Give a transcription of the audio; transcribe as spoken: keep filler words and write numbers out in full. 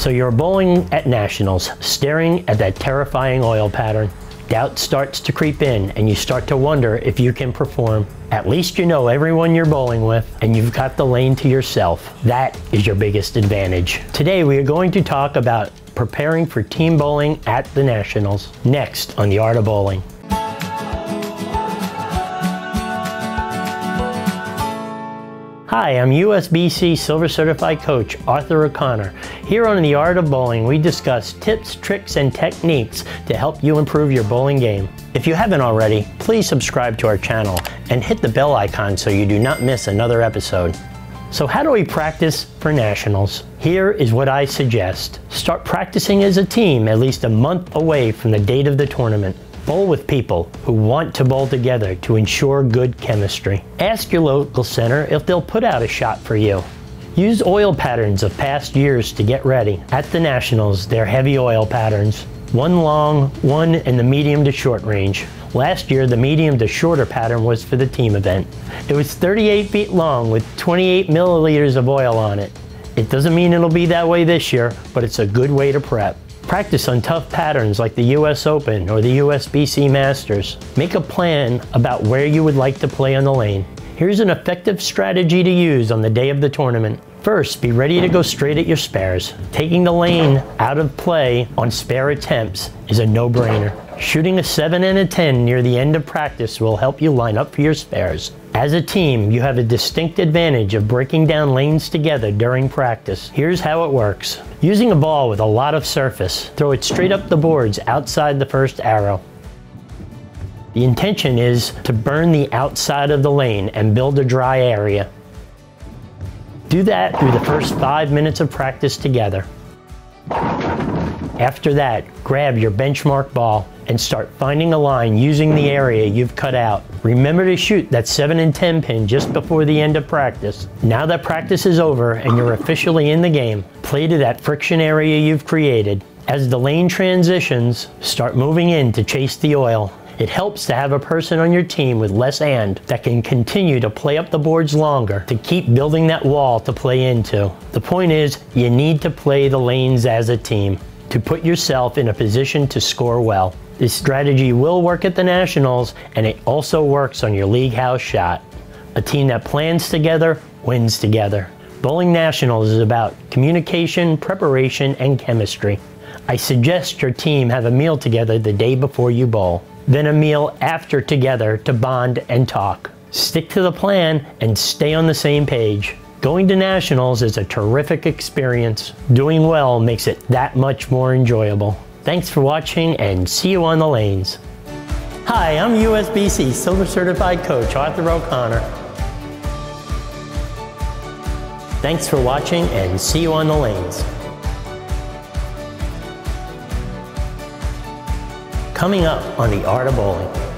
So you're bowling at nationals, staring at that terrifying oil pattern. Doubt starts to creep in and you start to wonder if you can perform. At least you know everyone you're bowling with and you've got the lane to yourself. That is your biggest advantage. Today we are going to talk about preparing for team bowling at the nationals. Next on The Art of Bowling. Hi, I'm U S B C Silver Certified Coach Arthur O'Connor. Here on The Art of Bowling, we discuss tips, tricks, and techniques to help you improve your bowling game. If you haven't already, please subscribe to our channel and hit the bell icon so you do not miss another episode. So how do we practice for nationals? Here is what I suggest. Start practicing as a team at least a month away from the date of the tournament. Bowl with people who want to bowl together to ensure good chemistry. Ask your local center if they'll put out a shot for you. Use oil patterns of past years to get ready. At the nationals, they're heavy oil patterns. One long, one in the medium to short range. Last year, the medium to shorter pattern was for the team event. It was thirty-eight feet long with twenty-eight milliliters of oil on it. It doesn't mean it'll be that way this year, but it's a good way to prep. Practice on tough patterns like the U S Open or the U S B C Masters. Make a plan about where you would like to play on the lane. Here's an effective strategy to use on the day of the tournament. First, be ready to go straight at your spares. Taking the lane out of play on spare attempts is a no-brainer. Shooting a seven and a ten near the end of practice will help you line up for your spares. As a team, you have a distinct advantage of breaking down lanes together during practice. Here's how it works. Using a ball with a lot of surface, throw it straight up the boards outside the first arrow. The intention is to burn the outside of the lane and build a dry area. Do that through the first five minutes of practice together. After that, grab your benchmark ball and start finding a line using the area you've cut out. Remember to shoot that seven and ten pin just before the end of practice. Now that practice is over and you're officially in the game, play to that friction area you've created. As the lane transitions, start moving in to chase the oil. It helps to have a person on your team with less and that can continue to play up the boards longer to keep building that wall to play into. The point is, you need to play the lanes as a team to put yourself in a position to score well. This strategy will work at the nationals, and it also works on your league house shot. A team that plans together wins together. Bowling nationals is about communication, preparation, and chemistry. I suggest your team have a meal together the day before you bowl, then a meal after together to bond and talk. Stick to the plan and stay on the same page. Going to nationals is a terrific experience. Doing well makes it that much more enjoyable. Thanks for watching and see you on the lanes. Hi, I'm U S B C Silver Certified Coach Arthur O'Connor. Thanks for watching and see you on the lanes. Coming up on The Art of Bowling.